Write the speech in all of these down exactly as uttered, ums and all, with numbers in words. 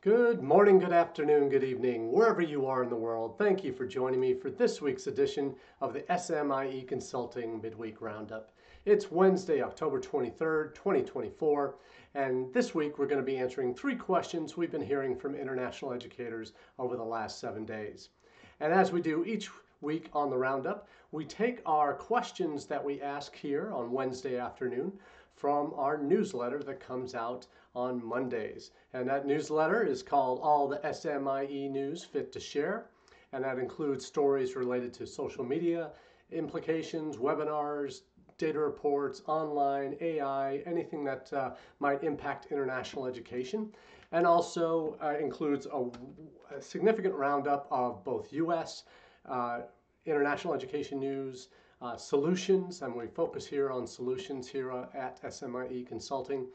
Good morning, good afternoon, good evening, wherever you are in the world. Thank you for joining me for this week's edition of the S M I E Consulting Midweek Roundup. It's Wednesday, October twenty-third, twenty twenty-four, and this week we're going to be answering three questions we've been hearing from international educators over the last seven days. And as we do each week on the Roundup, we take our questions that we ask here on Wednesday afternoon from our newsletter that comes out on Mondays. And that newsletter is called All the S M I E News Fit to Share, and that includes stories related to social media, implications, webinars, data reports, online, A I, anything that uh, might impact international education, and also uh, includes a, a significant roundup of both U S uh, international education news, uh, solutions, and we focus here on solutions here at S M I E Consulting,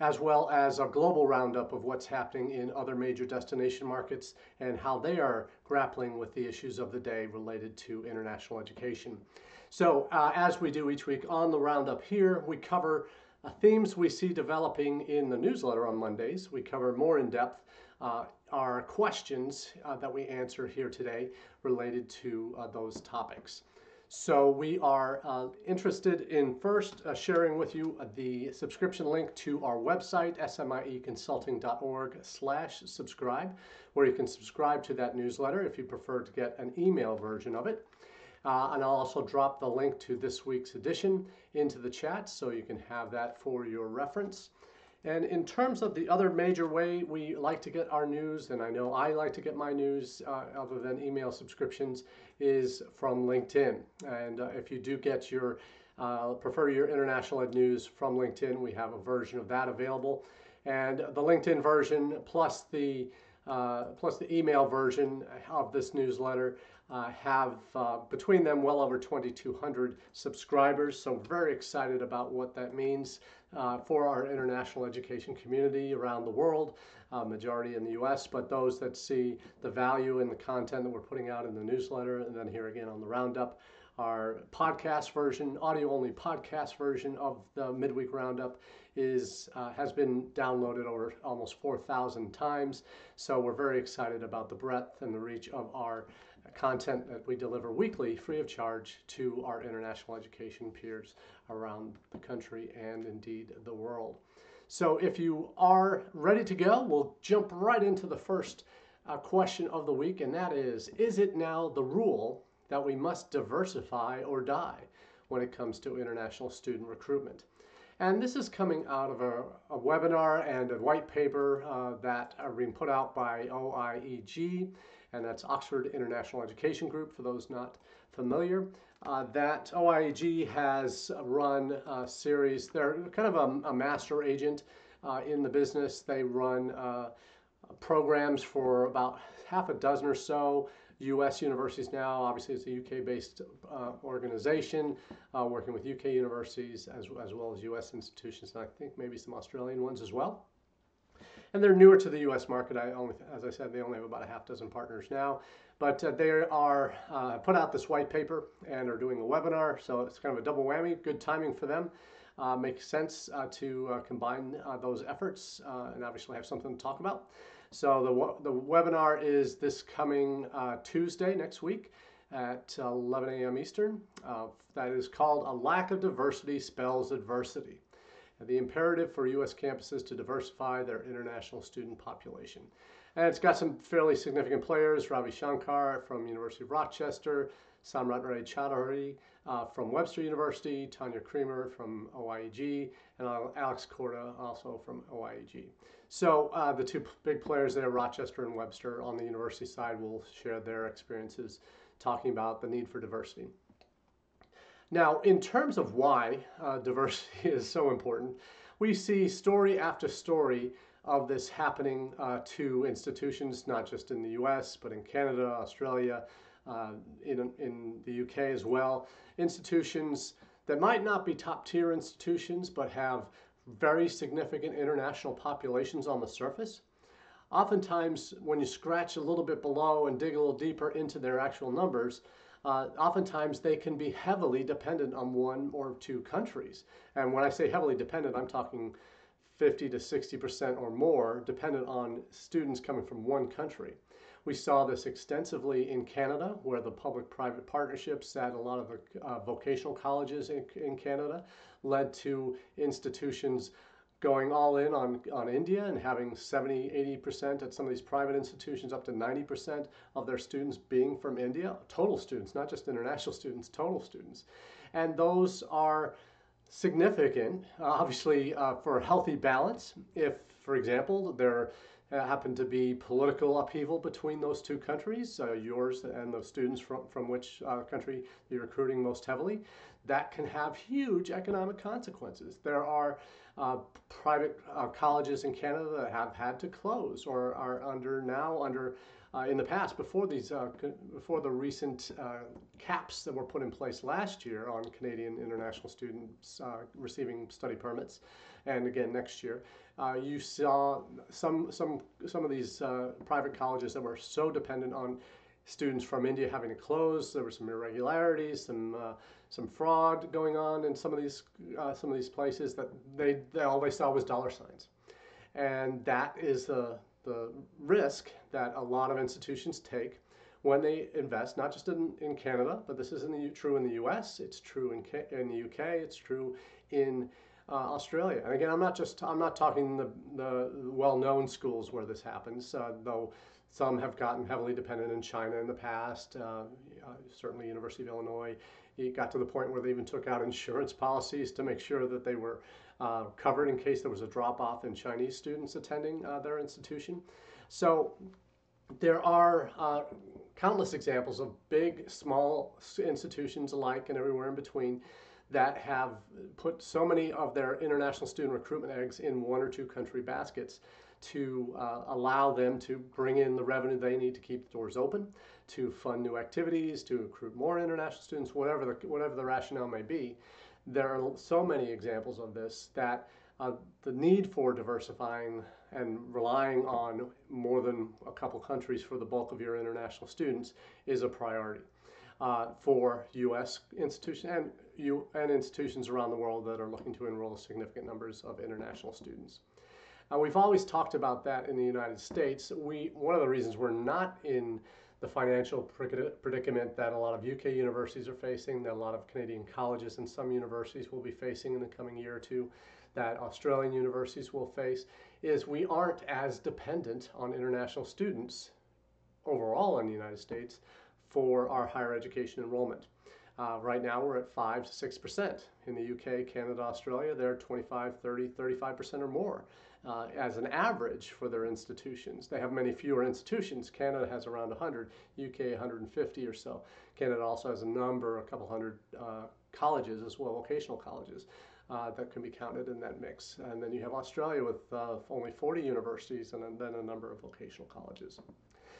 as well as a global roundup of what's happening in other major destination markets and how they are grappling with the issues of the day related to international education. So uh, as we do each week on the Roundup here, we cover uh, themes we see developing in the newsletter on Mondays. We cover more in depth uh, our questions uh, that we answer here today related to uh, those topics. So we are uh, interested in first uh, sharing with you the subscription link to our website, S M I E consulting dot org slash subscribe, where you can subscribe to that newsletter if you prefer to get an email version of it. Uh, and I'll also drop the link to this week's edition into the chat so you can have that for your reference. And in terms of the other major way we like to get our news, and I know I like to get my news uh, other than email subscriptions, is from LinkedIn. And uh, if you do get your, uh, prefer your international ed news from LinkedIn, we have a version of that available. And the LinkedIn version plus the, uh, plus the email version of this newsletter Uh, have uh, between them well over twenty-two hundred subscribers, so very excited about what that means uh, for our international education community around the world, uh, majority in the U S, but those that see the value in the content that we're putting out in the newsletter and then here again on the Roundup, our podcast version, audio-only podcast version of the Midweek Roundup is uh, has been downloaded over almost four thousand times, so we're very excited about the breadth and the reach of our content that we deliver weekly free of charge to our international education peers around the country and indeed the world. So if you are ready to go, we'll jump right into the first uh, question of the week, and that is, is it now the rule that we must diversify or die when it comes to international student recruitment? And this is coming out of a, a webinar and a white paper uh, that are being put out by O I E G, and that's Oxford International Education Group, for those not familiar. Uh, that O I E G has run a series. They're kind of a, a master agent uh, in the business. They run uh, programs for about half a dozen or so U S universities now. Obviously, it's a U K-based uh, organization uh, working with U K universities as, as well as U S institutions, and I think maybe some Australian ones as well. And they're newer to the U S market. I only, as I said, they only have about a half dozen partners now. But uh, they are uh, put out this white paper and are doing a webinar, so it's kind of a double whammy. Good timing for them. Uh, makes sense uh, to uh, combine uh, those efforts uh, and obviously have something to talk about. So the, the webinar is this coming uh, Tuesday next week at eleven A M Eastern. Uh, that is called A Lack of Diversity Spells Adversity. The imperative for U S campuses to diversify their international student population. And it's got some fairly significant players, Ravi Shankar from University of Rochester, Samrat Ray Chowdhury uh, from Webster University, Tanya Kremer from O I E G, and Alex Korda also from O I E G. So uh, the two big players there, Rochester and Webster, on the university side will share their experiences talking about the need for diversity. Now, in terms of why uh, diversity is so important, we see story after story of this happening uh, to institutions, not just in the U S, but in Canada, Australia, uh, in, in the U K as well. Institutions that might not be top-tier institutions, but have very significant international populations on the surface. Oftentimes, when you scratch a little bit below and dig a little deeper into their actual numbers, Uh, oftentimes they can be heavily dependent on one or two countries. And when I say heavily dependent, I'm talking fifty to sixty percent or more, dependent on students coming from one country. We saw this extensively in Canada, where the public-private partnerships at a lot of the uh, vocational colleges in, in Canada led to institutions going all in on, on India and having seventy, eighty percent at some of these private institutions, up to ninety percent of their students being from India, total students, not just international students, total students. And those are significant, uh, obviously, uh, for a healthy balance. If, for example, there uh, happened to be political upheaval between those two countries, uh, yours and the students from, from which uh, country you're recruiting most heavily, that can have huge economic consequences. There are uh, private uh, colleges in Canada that have had to close or are under now under uh, in the past before these uh, before the recent uh, caps that were put in place last year on Canadian international students uh, receiving study permits, and again next year. Uh, you saw some some some of these uh, private colleges that were so dependent on students from India having to close. There were some irregularities, some uh, some fraud going on in some of these uh, some of these places that they, they all they saw was dollar signs, and that is the the risk that a lot of institutions take when they invest. Not just in, in Canada, but this isn't the, true in the U S. It's true in K, in the U K. It's true in Uh, Australia. And again, I'm not just I'm not talking the, the well-known schools where this happens, uh, though some have gotten heavily dependent in China in the past. Uh, uh, certainly University of Illinois, it got to the point where they even took out insurance policies to make sure that they were uh, covered in case there was a drop-off in Chinese students attending uh, their institution. So there are uh, countless examples of big, small institutions alike and everywhere in between that have put so many of their international student recruitment eggs in one or two country baskets to uh, allow them to bring in the revenue they need to keep the doors open, to fund new activities, to recruit more international students, whatever the, whatever the rationale may be. There are so many examples of this that uh, the need for diversifying and relying on more than a couple countries for the bulk of your international students is a priority. Uh, for U S institutions and, U and institutions around the world that are looking to enroll significant numbers of international students. Uh, we've always talked about that in the United States. We, one of the reasons we're not in the financial predicament that a lot of U K universities are facing, that a lot of Canadian colleges and some universities will be facing in the coming year or two, that Australian universities will face, is we aren't as dependent on international students overall in the United States for our higher education enrollment. Uh, right now we're at five to six percent. In the U K, Canada, Australia, they're twenty-five, thirty, thirty-five percent or more uh, as an average for their institutions. They have many fewer institutions. Canada has around one hundred, U K one hundred fifty or so. Canada also has a number, a couple hundred uh, colleges as well, vocational colleges uh, that can be counted in that mix. And then you have Australia with uh, only forty universities and then a number of vocational colleges.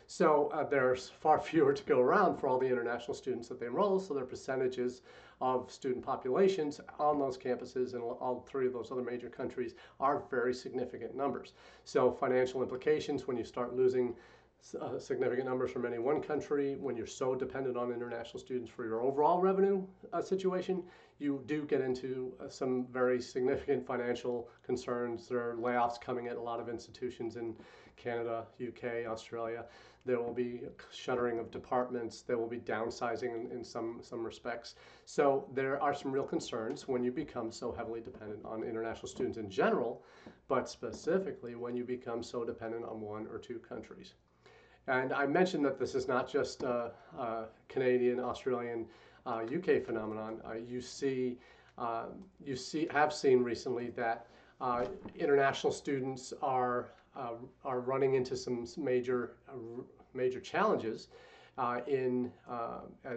So uh, there's far fewer to go around for all the international students that they enroll, so their percentages of student populations on those campuses in all three of those other major countries are very significant numbers. So financial implications when you start losing uh, significant numbers from any one country, when you're so dependent on international students for your overall revenue uh, situation, you do get into uh, some very significant financial concerns. There are layoffs coming at a lot of institutions in Canada, U K, Australia. There will be shuttering of departments. There will be downsizing in, in some, some respects. So there are some real concerns when you become so heavily dependent on international students in general, but specifically when you become so dependent on one or two countries. And I mentioned that this is not just a, a Canadian, Australian, uh, U K phenomenon. Uh, you see, uh, you see, have seen recently that uh, international students are Uh, are running into some major uh, major challenges uh, in, uh,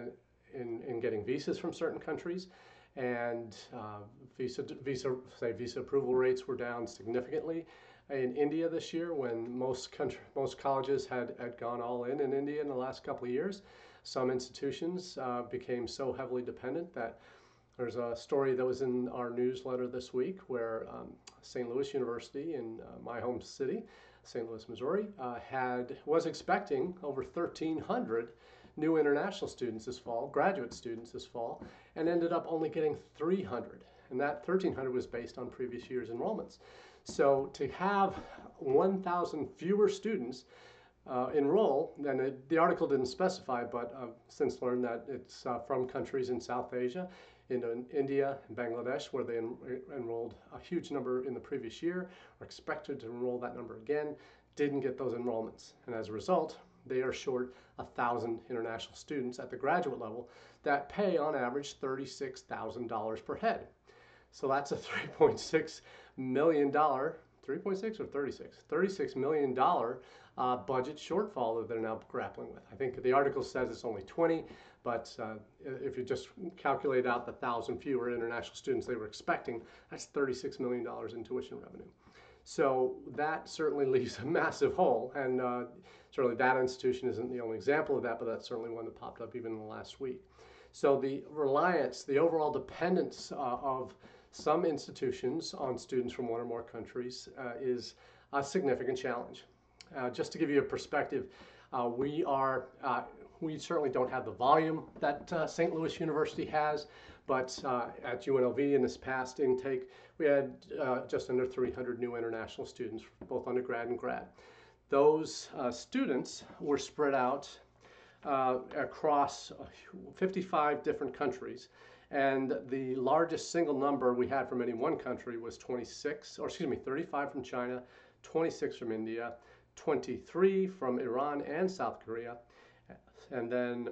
in in getting visas from certain countries, and uh, visa visa say visa approval rates were down significantly in India this year when most country most colleges had, had gone all in in India in the last couple of years. Some institutions uh, became so heavily dependent that there's a story that was in our newsletter this week where um, Saint Louis University in uh, my home city, Saint Louis, Missouri, uh, had was expecting over thirteen hundred new international students this fall, graduate students this fall, and ended up only getting three hundred. And that thirteen hundred was based on previous year's enrollments. So to have one thousand fewer students uh, enroll, and it, the article didn't specify, but I've since learned that it's uh, from countries in South Asia, in, in India and Bangladesh, where they en enrolled a huge number in the previous year, are expected to enroll that number again, didn't get those enrollments. And as a result, they are short one thousand international students at the graduate level that pay on average thirty-six thousand dollars per head. So that's a three point six million dollars, three point six or thirty-six? thirty-six million dollars uh, budget shortfall that they're now grappling with. I think the article says it's only twenty, but uh, if you just calculate out the one thousand fewer international students they were expecting, that's thirty-six million dollars in tuition revenue. So that certainly leaves a massive hole, and uh, certainly that institution isn't the only example of that, but that's certainly one that popped up even in the last week. So the reliance, the overall dependence uh, of some institutions on students from one or more countries uh, is a significant challenge. Uh, just to give you a perspective, uh, we are, uh, we certainly don't have the volume that uh, Saint Louis University has, but uh, at U N L V in this past intake, we had uh, just under three hundred new international students, both undergrad and grad. Those uh, students were spread out uh, across fifty-five different countries, and the largest single number we had from any one country was twenty-six, or excuse me, thirty-five from China, twenty-six from India, twenty-three from Iran and South Korea, and then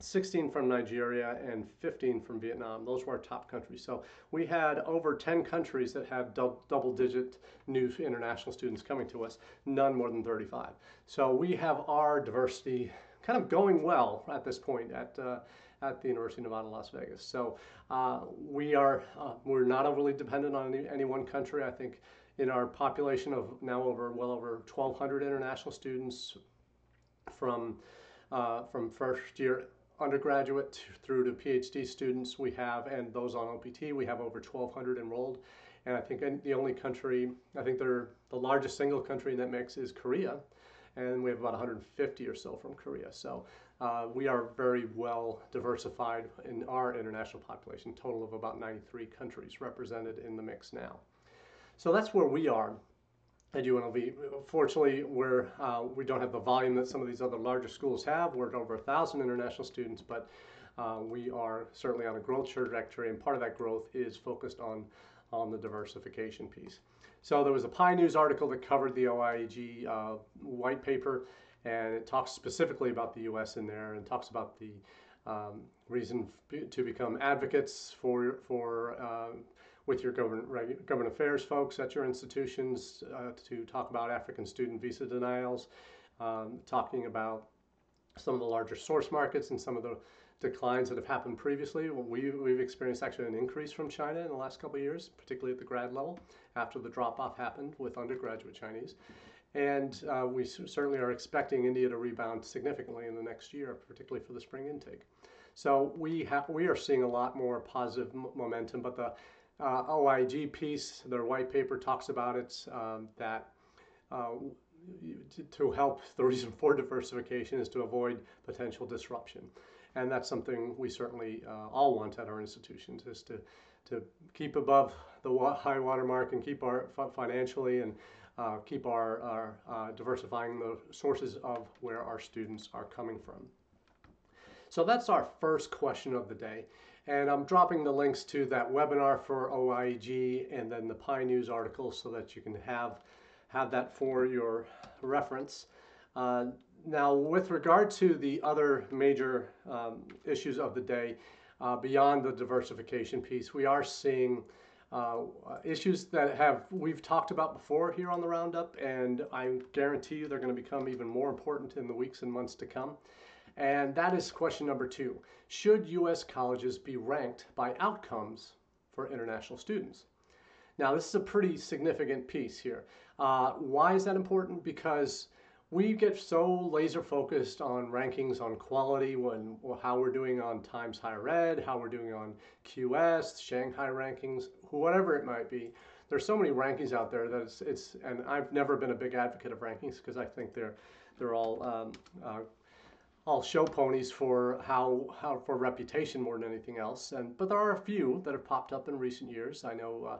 sixteen from Nigeria and fifteen from Vietnam. Those were our top countries. So we had over ten countries that have dou double-digit new international students coming to us, none more than thirty-five. So we have our diversity kind of going well at this point at, uh, at the University of Nevada, Las Vegas. So uh, we are, uh, we're not overly dependent on any, any one country. I think in our population of now over, well over twelve hundred international students from, uh, from first year undergraduate through to PhD students we have, and those on O P T, we have over twelve hundred enrolled. And I think the only country, I think they're the largest single country in that mix is Korea, and we have about one hundred fifty or so from Korea. So uh, we are very well diversified in our international population, total of about ninety-three countries represented in the mix now. So that's where we are at U N L V. Fortunately, we're, uh, we don't have the volume that some of these other larger schools have. We're at over one thousand international students, but uh, we are certainly on a growth trajectory, and part of that growth is focused on, on the diversification piece. So there was a Pi News article that covered the O I E G uh, white paper, and it talks specifically about the U S in there, and talks about the um, reason to become advocates for, for uh, with your government, government affairs folks at your institutions uh, to talk about African student visa denials, um, talking about some of the larger source markets and some of the declines that have happened previously. Well, we, we've experienced actually an increase from China in the last couple of years, particularly at the grad level, after the drop-off happened with undergraduate Chinese. And uh, we certainly are expecting India to rebound significantly in the next year, particularly for the spring intake. So we, have, we are seeing a lot more positive m momentum, but the Uh, O I G piece, their white paper talks about it, um, that uh, to, to help the reason for diversification is to avoid potential disruption. And that's something we certainly uh, all want at our institutions, is to, to keep above the wa high water mark and keep our financially and uh, keep our, our uh, diversifying the sources of where our students are coming from. So that's our first question of the day. And I'm dropping the links to that webinar for O I E G and then the Pi News article so that you can have, have that for your reference. Uh, now, with regard to the other major um, issues of the day, uh, beyond the diversification piece, we are seeing uh, issues that have we've talked about before here on the Roundup, and I guarantee you they're going to become even more important in the weeks and months to come. And that is question number two. Should U S colleges be ranked by outcomes for international students? Now, this is a pretty significant piece here. Uh, why is that important? Because we get so laser focused on rankings on quality, when, how we're doing on Times Higher Ed, how we're doing on Q S, Shanghai rankings, whatever it might be. There's so many rankings out there that it's, it's and I've never been a big advocate of rankings because I think they're, they're all um, uh, all show ponies for how, how for reputation more than anything else. And but there are a few that have popped up in recent years. I know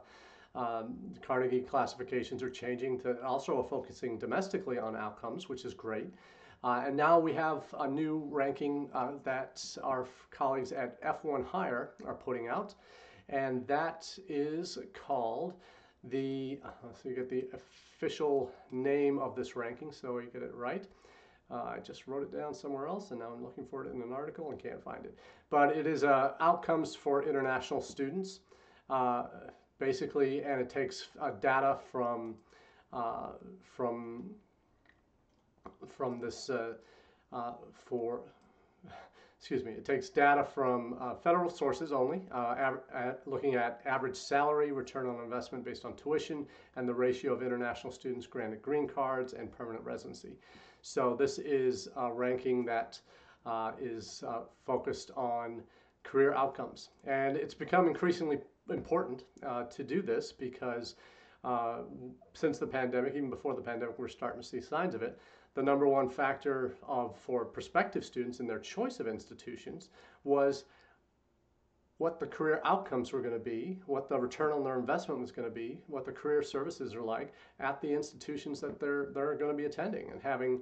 Um, Carnegie classifications are changing to also focusing domestically on outcomes, which is great. Uh, and now we have a new ranking uh, that our colleagues at F one Higher are putting out, and that is called the, uh, so you get the official name of this ranking, so you get it right. Uh, I just wrote it down somewhere else, and now I'm looking for it in an article and can't find it. But it is uh, Outcomes for International Students, uh, basically, and it takes uh, data from, uh, from, from this, uh, uh, for, excuse me, it takes data from uh, federal sources only, uh, av at looking at average salary, return on investment based on tuition, and the ratio of international students granted green cards and permanent residency. So this is a ranking that uh, is uh, focused on career outcomes. And it's become increasingly important uh, to do this because uh, since the pandemic, even before the pandemic, we're starting to see signs of it. The number one factor of, for prospective students in their choice of institutions was what the career outcomes were going to be, what the return on their investment was going to be, what the career services are like at the institutions that they're, they're going to be attending, and having,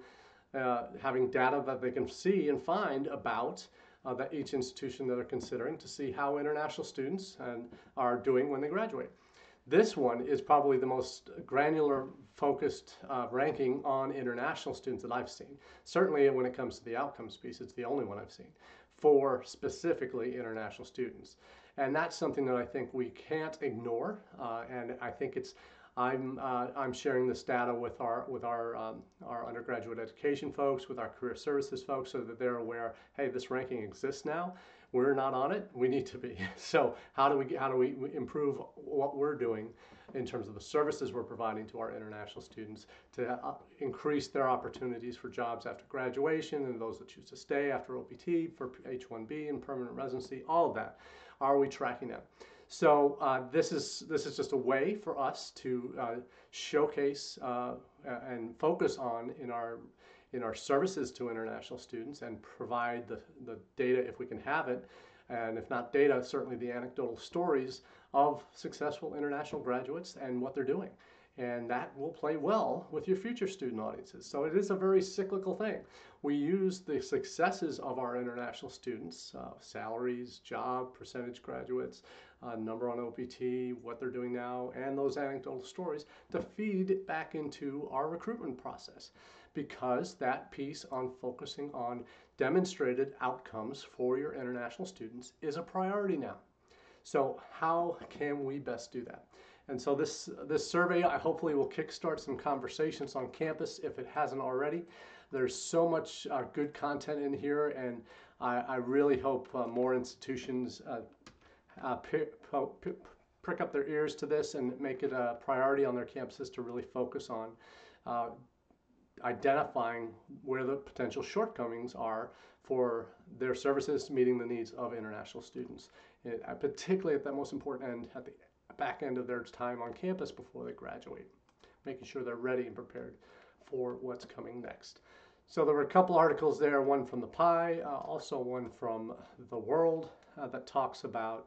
uh, having data that they can see and find about uh, that each institution that they're considering to see how international students and are doing when they graduate. This one is probably the most granular focused uh, ranking on international students that I've seen. Certainly when it comes to the outcomes piece, it's the only one I've seen for specifically international students. And that's something that I think we can't ignore. Uh, and I think it's, I'm, uh, I'm sharing this data with our, with our, um, our undergraduate education folks, with our career services folks, so that they're aware, hey, this ranking exists now. We're not on it, we need to be. So how do we, how do we improve what we're doing in terms of the services we're providing to our international students to uh, increase their opportunities for jobs after graduation, and those that choose to stay after O P T, for H one B and permanent residency, all of that. Are we tracking that? So uh, this is this is just a way for us to uh, showcase uh, and focus on in our in our services to international students, and provide the, the data if we can have it, and if not data, certainly the anecdotal stories of successful international graduates and what they're doing. And that will play well with your future student audiences. So it is a very cyclical thing. We use the successes of our international students, uh, salaries, job, percentage graduates, uh, number on O P T, what they're doing now, and those anecdotal stories to feed back into our recruitment process, because that piece on focusing on demonstrated outcomes for your international students is a priority now. So how can we best do that? And so this, this survey, I hopefully will kickstart some conversations on campus if it hasn't already. There's so much uh, good content in here, and I, I really hope uh, more institutions uh, uh, pick, prick up their ears to this and make it a priority on their campuses to really focus on uh, identifying where the potential shortcomings are for their services meeting the needs of international students, it, particularly at that most important end, at the back end of their time on campus before they graduate, making sure they're ready and prepared for what's coming next. So there were a couple articles there, one from the Pi, uh, also one from The World uh, that talks about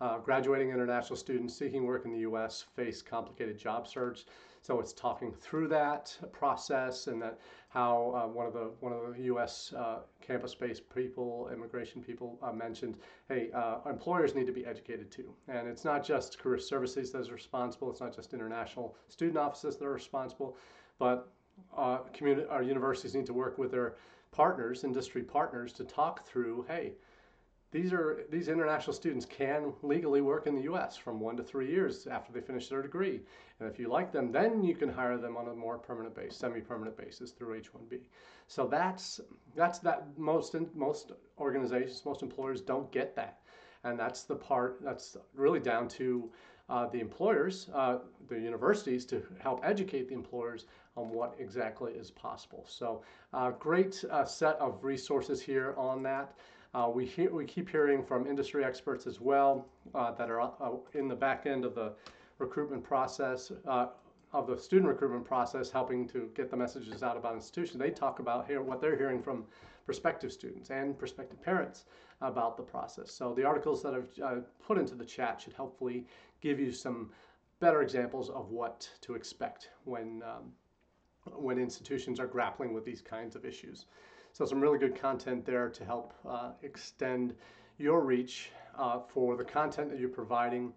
uh, graduating international students seeking work in the U S face complicated job search. So it's talking through that process, and that how uh, one of the one of the U S uh, campus-based people, immigration people, uh, mentioned, hey, uh, employers need to be educated too, and it's not just career services that's responsible. It's not just international student offices that are responsible, but uh, community, our universities need to work with their partners, industry partners, to talk through, hey, These are these international students can legally work in the U S from one to three years after they finish their degree. And if you like them, then you can hire them on a more permanent basis, semi-permanent basis through H one B. So that's that's that most most organizations, most employers don't get that, and that's the part that's really down to uh, the employers, uh, the universities, to help educate the employers on what exactly is possible. So uh, great uh, set of resources here on that. Uh, we, hear, we keep hearing from industry experts as well uh, that are uh, in the back end of the recruitment process, uh, of the student recruitment process, helping to get the messages out about institutions. They talk about here what they're hearing from prospective students and prospective parents about the process. So the articles that I've uh, put into the chat should hopefully give you some better examples of what to expect when um, when institutions are grappling with these kinds of issues. So some really good content there to help uh, extend your reach uh, for the content that you're providing,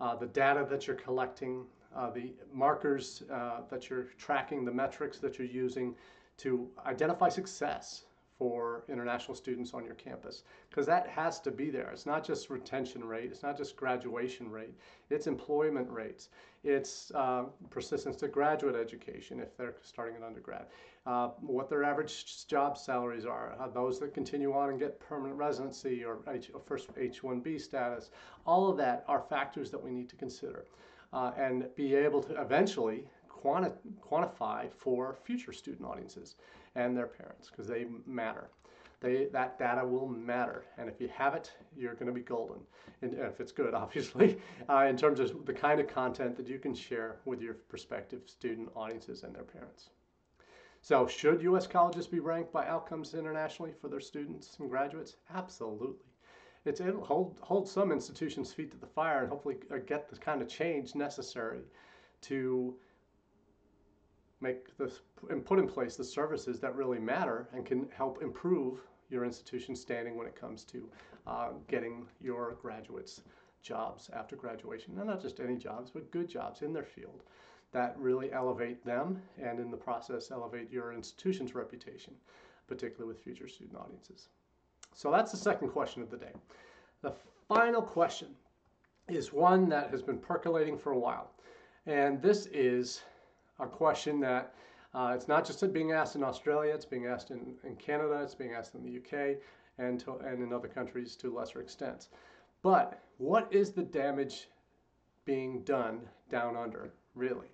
uh, the data that you're collecting, uh, the markers uh, that you're tracking, the metrics that you're using to identify success for international students on your campus, because that has to be there. It's not just retention rate, it's not just graduation rate, it's employment rates, it's uh, persistence to graduate education if they're starting an undergrad, uh, what their average job salaries are, uh, those that continue on and get permanent residency or H first H one B status. All of that are factors that we need to consider uh, and be able to eventually quanti quantify for future student audiences and their parents, because they matter. They, that data will matter, and if you have it, you're going to be golden, and if it's good, obviously, uh, in terms of the kind of content that you can share with your prospective student audiences and their parents. So should U S colleges be ranked by outcomes internationally for their students and graduates? Absolutely. It's, it'll hold, hold some institutions' feet to the fire and hopefully get the kind of change necessary to make this and put in place the services that really matter and can help improve your institution's standing when it comes to uh, getting your graduates jobs after graduation. And not just any jobs, but good jobs in their field that really elevate them and in the process elevate your institution's reputation, particularly with future student audiences. So that's the second question of the day. The final question is one that has been percolating for a while, and this is a question that uh, it's not just being asked in Australia, it's being asked in, in Canada, it's being asked in the U K, and, to, and in other countries to lesser extents. But what is the damage being done down under, really,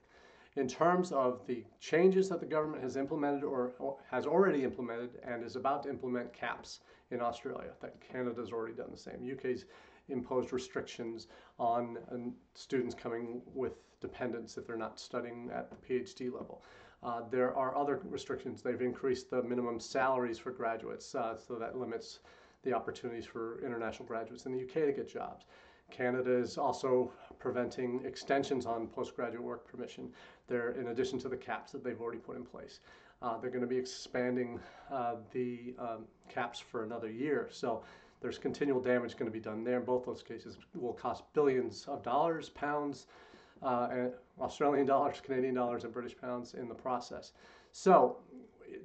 in terms of the changes that the government has implemented or, or has already implemented and is about to implement caps in Australia? That Canada's already done the same. U K's imposed restrictions on, on students coming with dependents if they're not studying at the PhD level. Uh, there are other restrictions. They've increased the minimum salaries for graduates, uh, so that limits the opportunities for international graduates in the U K to get jobs. Canada is also preventing extensions on postgraduate work permission. They're, in addition to the caps that they've already put in place, uh, they're going to be expanding uh, the um, caps for another year. So there's continual damage going to be done there. Both those cases will cost billions of dollars, pounds, uh, and Australian dollars, Canadian dollars, and British pounds in the process. So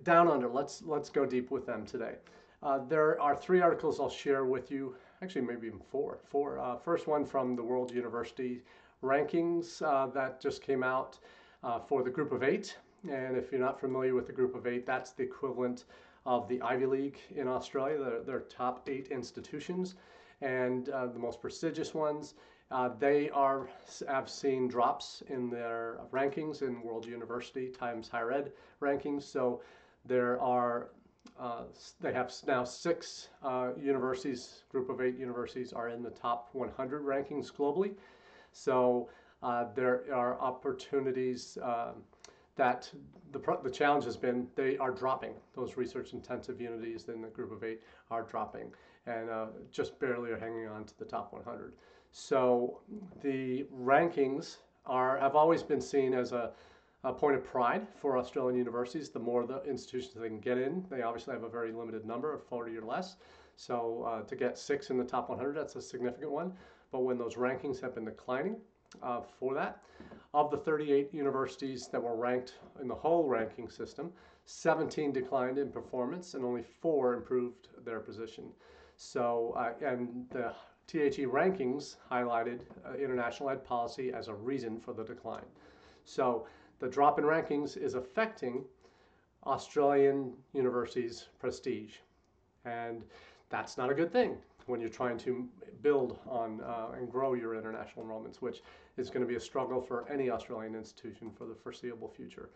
down under, let's, let's go deep with them today. Uh, there are three articles I'll share with you, actually maybe even four. four uh, first one from the World University Rankings uh, that just came out uh, for the Group of Eight. And if you're not familiar with the Group of Eight, that's the equivalent of the Ivy League in Australia. They're, they're top eight institutions and uh, the most prestigious ones. Uh, they are, have seen drops in their rankings in World University, Times Higher Ed rankings. So there are, uh, they have now six uh, universities, Group of Eight universities are in the top one hundred rankings globally. So uh, there are opportunities uh, that the, the challenge has been they are dropping. Those research-intensive unities in the Group of Eight are dropping and uh, just barely are hanging on to the top one hundred. So the rankings are, have always been seen as a, a point of pride for Australian universities. The more the institutions they can get in, they obviously have a very limited number of forty or less. So uh, to get six in the top one hundred, that's a significant one. But when those rankings have been declining, Uh, for that, of the thirty-eight universities that were ranked in the whole ranking system, seventeen declined in performance and only four improved their position. So, uh, and the T H E rankings highlighted uh, international ed policy as a reason for the decline. So the drop in rankings is affecting Australian universities' prestige, and that's not a good thing when you're trying to build on uh, and grow your international enrollments, which is going to be a struggle for any Australian institution for the foreseeable future,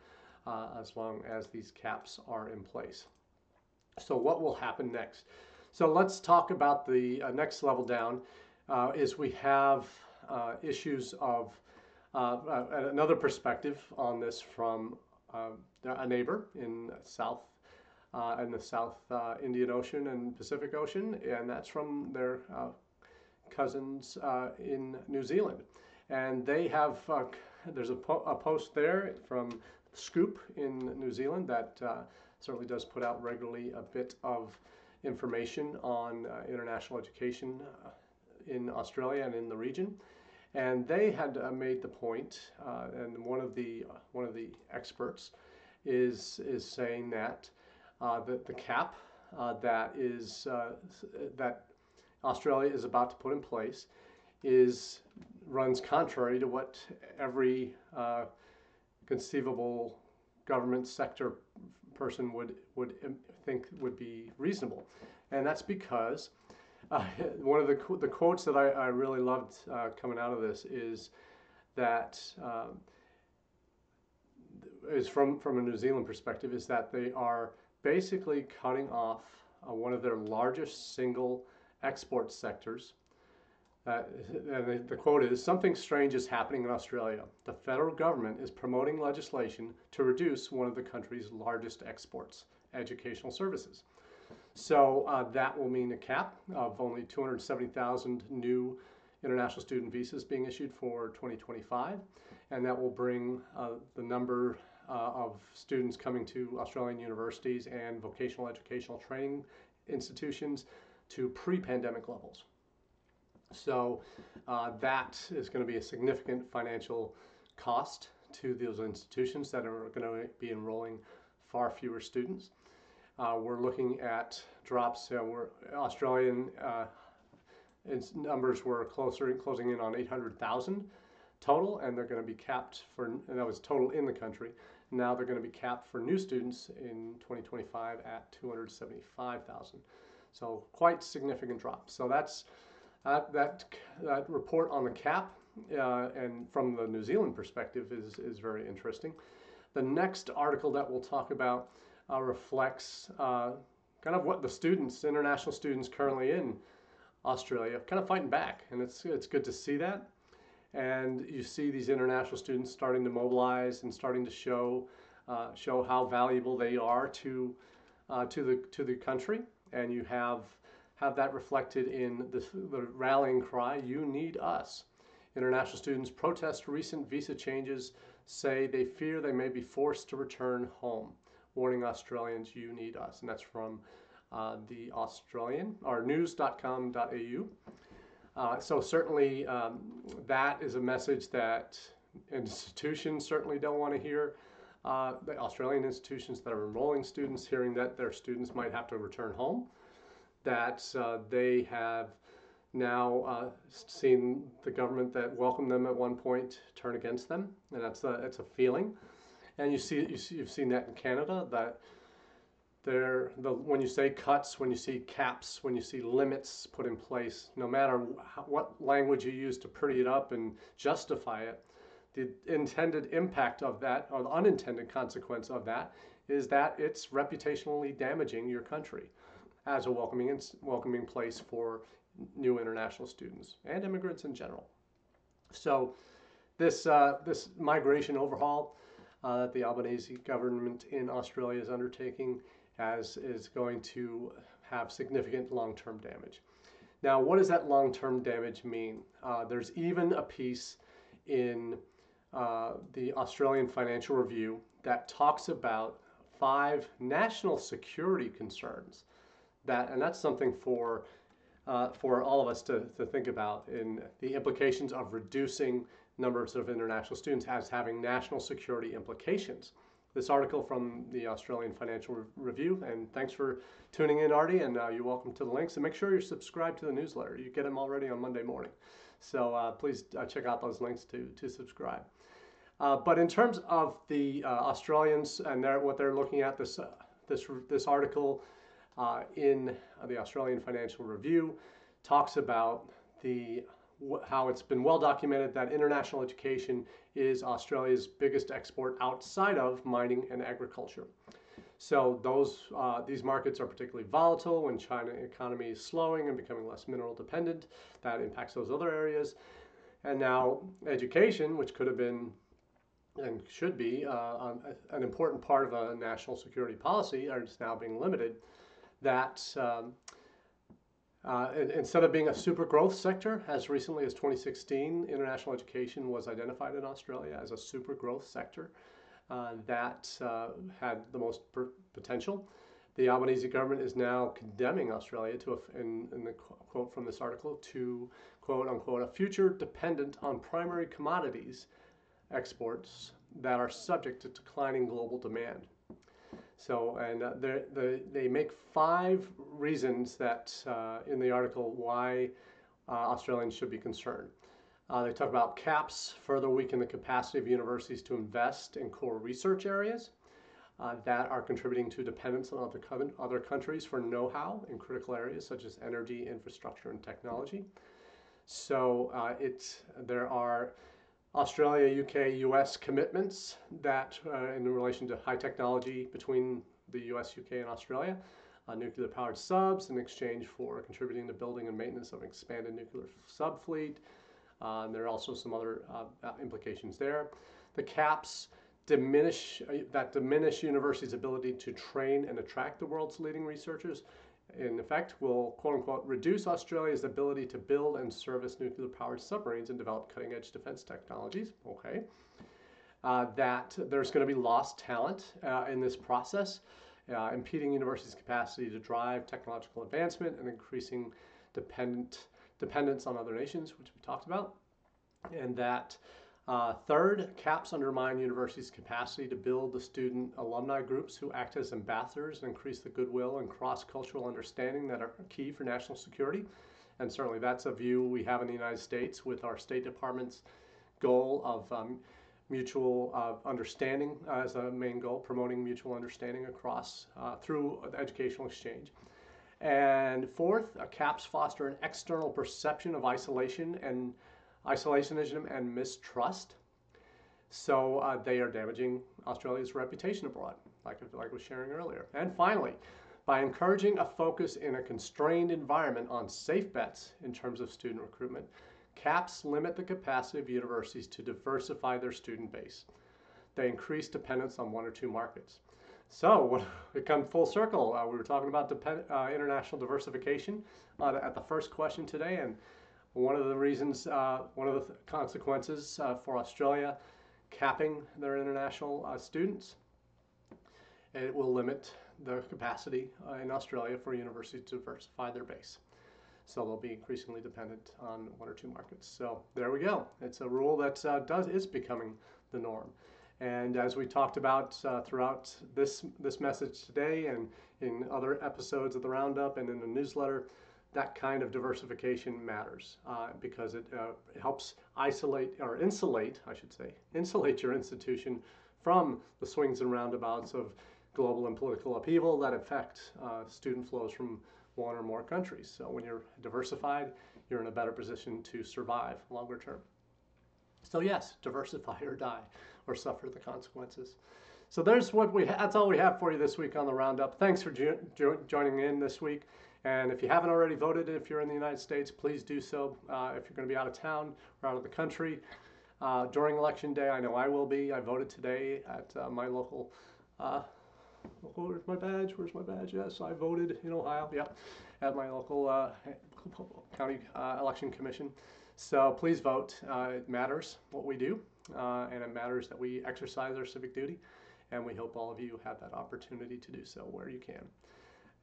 uh, as long as these caps are in place. So what will happen next? So let's talk about the uh, next level down, uh, is we have uh, issues of uh, uh, another perspective on this from uh, a neighbor in South Uh, in the South uh, Indian Ocean and Pacific Ocean, and that's from their uh, cousins uh, in New Zealand. And they have, uh, there's a, po a post there from Scoop in New Zealand that uh, certainly does put out regularly a bit of information on uh, international education uh, in Australia and in the region. And they had uh, made the point, uh, and one of the uh, one of the experts is is saying that uh, that the cap uh, that is uh, that Australia is about to put in place is runs contrary to what every uh, conceivable government sector person would would think would be reasonable, and that's because. Uh, one of the, the quotes that I, I really loved uh, coming out of this is that um, is from, from a New Zealand perspective is that they are basically cutting off uh, one of their largest single export sectors. Uh, and the, the quote is, "Something strange is happening in Australia. The federal government is promoting legislation to reduce one of the country's largest exports, educational services." So uh, that will mean a cap of only two hundred seventy thousand new international student visas being issued for twenty twenty-five, and that will bring uh, the number uh, of students coming to Australian universities and vocational educational training institutions to pre-pandemic levels. So uh, that is going to be a significant financial cost to those institutions that are going to be enrolling far fewer students. Uh, we're looking at drops. Uh, we're, Australian uh, its numbers were closer, closing in on eight hundred thousand total, and they're going to be capped for, and that was total in the country. Now they're going to be capped for new students in twenty twenty-five at two hundred seventy-five thousand. So quite significant drop. So that's uh, that that report on the cap, uh, and from the New Zealand perspective is is very interesting. The next article that we'll talk about. Uh, reflects uh, kind of what the students, international students currently in Australia, kind of fighting back, and it's it's good to see that. And you see these international students starting to mobilize and starting to show uh, show how valuable they are to uh, to the to the country. And you have have that reflected in the, the rallying cry, "You need us." International students protest recent visa changes, say they fear they may be forced to return home. Warning Australians, you need us. And that's from uh, the Australian, or news dot com dot A U. Uh, so certainly um, that is a message that institutions certainly don't want to hear. Uh, the Australian institutions that are enrolling students, hearing that their students might have to return home, that uh, they have now uh, seen the government that welcomed them at one point turn against them. And that's a, that's a feeling. And you see, you see, you've seen that in Canada, that there, the, when you say cuts, when you see caps, when you see limits put in place, no matter how, what language you use to pretty it up and justify it, the intended impact of that, or the unintended consequence of that, is that it's reputationally damaging your country as a welcoming, welcoming place for new international students and immigrants in general. So this, uh, this migration overhaul, Uh, that the Albanese government in Australia is undertaking as is going to have significant long-term damage. Now, what does that long-term damage mean? Uh, there's even a piece in uh, the Australian Financial Review that talks about five national security concerns. That, and that's something for, uh, for all of us to, to think about in the implications of reducing numbers of international students as having national security implications. This article from the Australian Financial Review, and thanks for tuning in, Artie, and uh, you're welcome to the links, and make sure you're subscribed to the newsletter. You get them already on Monday morning. So uh, please uh, check out those links to, to subscribe. Uh, but in terms of the uh, Australians and their, what they're looking at, this, uh, this, this article uh, in the Australian Financial Review talks about the how it's been well documented that international education is Australia's biggest export outside of mining and agriculture. So those uh, these markets are particularly volatile when China's economy is slowing and becoming less mineral dependent. That impacts those other areas. And now education, which could have been and should be uh, an important part of a national security policy, is now being limited. That um, Uh, and, instead of being a super growth sector, as recently as twenty sixteen, international education was identified in Australia as a super growth sector uh, that uh, had the most per potential. The Albanese government is now condemning Australia to, a, in, in the quote from this article, to quote unquote, a future dependent on primary commodities exports that are subject to declining global demand. So, and uh, they they make five reasons that uh, in the article why uh, Australians should be concerned. Uh, they talk about caps further weaken the capacity of universities to invest in core research areas uh, that are contributing to dependence on other co other countries for know-how in critical areas such as energy, infrastructure, and technology. So uh, it's there are. Australia, U K, U S commitments that uh, in relation to high technology between the U S, U K, and Australia, uh, nuclear powered subs in exchange for contributing to building and maintenance of an expanded nuclear sub fleet. Uh, and there are also some other uh, implications there. The caps diminish uh, that diminish universities' ability to train and attract the world's leading researchers. In effect, will quote unquote reduce Australia's ability to build and service nuclear powered submarines and develop cutting edge defense technologies. Okay. Uh, that there's going to be lost talent uh, in this process, uh, impeding universities' capacity to drive technological advancement and increasing dependent, dependence on other nations, which we talked about. And that uh, third, caps undermine universities' capacity to build the student alumni groups who act as ambassadors and increase the goodwill and cross-cultural understanding that are key for national security. And certainly that's a view we have in the United States with our State Department's goal of um, mutual uh, understanding as a main goal, promoting mutual understanding across uh, through educational exchange. And fourth, uh, caps foster an external perception of isolation and isolationism and mistrust. So uh, they are damaging Australia's reputation abroad, like, like I was sharing earlier. And finally, by encouraging a focus in a constrained environment on safe bets in terms of student recruitment, caps limit the capacity of universities to diversify their student base. They increase dependence on one or two markets. So it comes full circle. Uh, we were talking about depend uh, international diversification uh, at the first question today, and one of the reasons, uh, one of the th consequences uh, for Australia capping their international uh, students, it will limit the capacity uh, in Australia for universities to diversify their base. So they'll be increasingly dependent on one or two markets. So there we go. It's a rule that uh, does is becoming the norm. And as we talked about uh, throughout this, this message today and in other episodes of the Roundup and in the newsletter, that kind of diversification matters uh, because it, uh, it helps isolate or insulate, I should say, insulate your institution from the swings and roundabouts of global and political upheaval that affect uh, student flows from one or more countries. So when you're diversified, you're in a better position to survive longer term. So yes, diversify or die or suffer the consequences. So there's what we ha that's all we have for you this week on the Roundup. Thanks for jo jo joining in this week. And if you haven't already voted, if you're in the United States, please do so. Uh, if you're going to be out of town or out of the country uh, during Election Day, I know I will be. I voted today at uh, my local, uh, local, where's my badge? Where's my badge? Yes, I voted in Ohio. Yeah, at my local uh, county uh, election commission. So please vote. Uh, it matters what we do, uh, and it matters that we exercise our civic duty. And we hope all of you have that opportunity to do so where you can.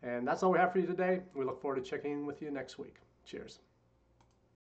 And that's all we have for you today. We look forward to checking in with you next week. Cheers.